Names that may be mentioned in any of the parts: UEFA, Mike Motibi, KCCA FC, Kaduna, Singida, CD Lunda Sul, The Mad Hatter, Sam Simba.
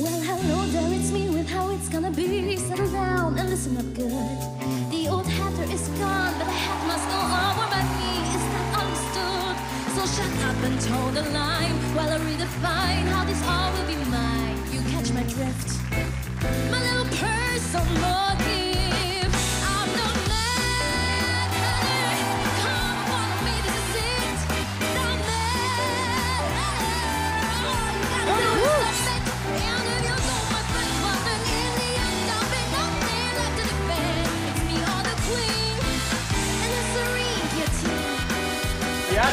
Well, hello there, it's me with how it's gonna be. Settle down and listen up good. The old hatter is gone, but the hat must go on. Where my me is not understood. So shut up and toe the line while I redefine how this all will be mine. You catch my drift, my little personal motive. I'm no mad hatter. Come follow me, this is it. No mad hatter. Ja,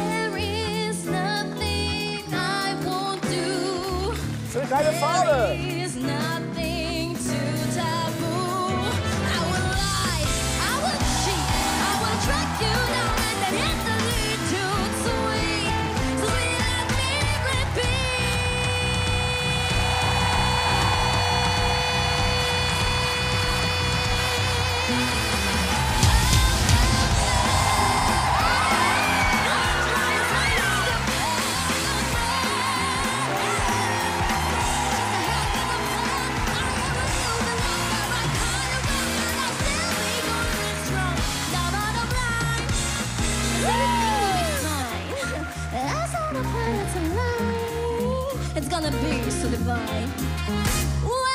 there is nothing I won't do. Schön, keine Farbe. There is nothing too taboo. I will lie, I will cheat, I will track you down and then hit the lead too sweet. Sweet, let me repeat. It's gonna be so divine.